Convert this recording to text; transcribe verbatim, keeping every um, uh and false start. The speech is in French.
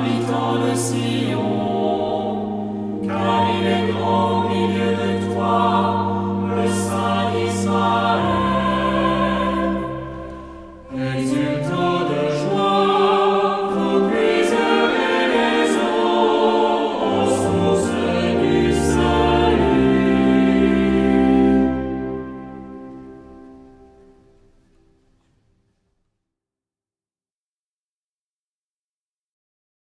habitant de Sion.